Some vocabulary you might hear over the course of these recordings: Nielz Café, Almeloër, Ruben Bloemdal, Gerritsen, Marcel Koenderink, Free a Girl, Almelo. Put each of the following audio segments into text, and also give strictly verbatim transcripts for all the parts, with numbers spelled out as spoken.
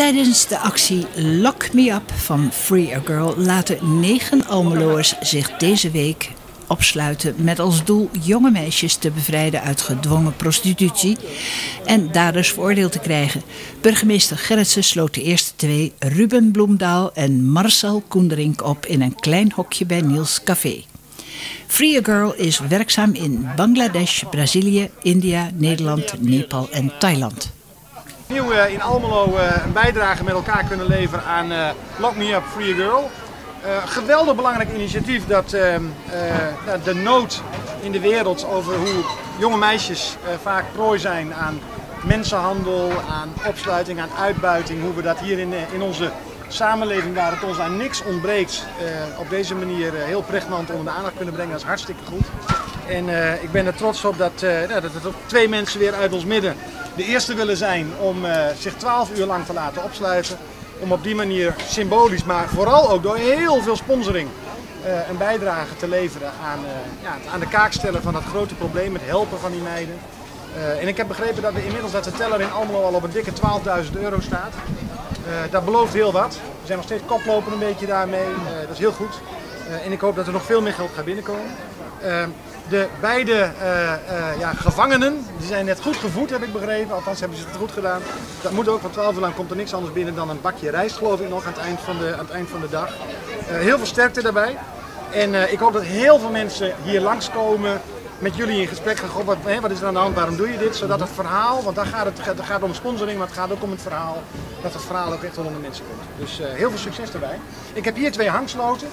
Tijdens de actie Lock Me Up van Free a Girl laten negen Almeloers zich deze week opsluiten met als doel jonge meisjes te bevrijden uit gedwongen prostitutie en daders veroordeeld te krijgen. Burgemeester Gerritsen sloot de eerste twee, Ruben Bloemdal en Marcel Koenderink, op in een klein hokje bij Nielz Café. Free a Girl is werkzaam in Bangladesh, Brazilië, India, Nederland, Nepal en Thailand. Opnieuw in Almelo een bijdrage met elkaar kunnen leveren aan Lock Me Up, Free a Girl. Uh, geweldig belangrijk initiatief dat uh, uh, de nood in de wereld over hoe jonge meisjes uh, vaak prooi zijn aan mensenhandel, aan opsluiting, aan uitbuiting. Hoe we dat hier in, in onze samenleving, waar het ons aan niks ontbreekt, uh, op deze manier uh, heel pregnant onder de aandacht kunnen brengen. Dat is hartstikke goed. En uh, ik ben er trots op dat, uh, dat er twee mensen weer uit ons midden de eerste willen zijn om uh, zich twaalf uur lang te laten opsluiten. Om op die manier symbolisch, maar vooral ook door heel veel sponsoring uh, een bijdrage te leveren aan, uh, ja, aan de kaak stellen van dat grote probleem, het helpen van die meiden. Uh, en ik heb begrepen dat we inmiddels dat de teller in Almelo al op een dikke twaalfduizend euro staat. Uh, dat belooft heel wat. We zijn nog steeds koploper een beetje daarmee, uh, dat is heel goed. Uh, en ik hoop dat er nog veel meer geld gaat binnenkomen. Uh, de beide uh, uh, ja, gevangenen, die zijn net goed gevoed, heb ik begrepen. Althans hebben ze het goed gedaan. Dat moet ook, want twaalf uur lang komt er niks anders binnen dan een bakje rijst, geloof ik nog, aan het eind van de, aan het eind van de dag. Uh, heel veel sterkte daarbij. En uh, ik hoop dat heel veel mensen hier langskomen, met jullie in gesprek gaan. God, wat, hè, wat is er aan de hand, waarom doe je dit? Zodat het verhaal, want daar gaat het, het gaat om sponsoring, maar het gaat ook om het verhaal. Dat het verhaal ook echt onder de mensen komt. Dus uh, heel veel succes daarbij. Ik heb hier twee hangsloten.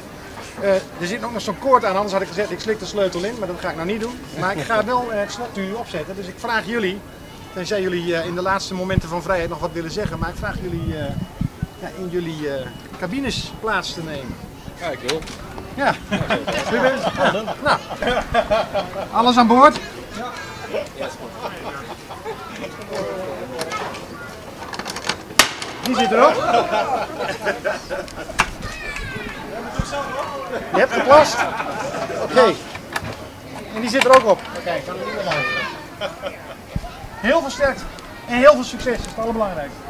Uh, er zit nog zo'n koord aan, anders had ik gezegd ik slik de sleutel in, maar dat ga ik nou niet doen. Maar ik ga wel uh, het slotduur opzetten, dus ik vraag jullie, tenzij jullie uh, in de laatste momenten van vrijheid nog wat willen zeggen, maar ik vraag jullie uh, ja, in jullie uh, cabines plaats te nemen. Ja, ik wil. Ja, ja. Nou, alles aan boord? Ja. Die zit erop. Je hebt geplast? Oké. Okay. En die zit er ook op. Oké, okay, ik kan er niet meer uit. Heel veel sterkte en heel veel succes, dat is het allerbelangrijkste.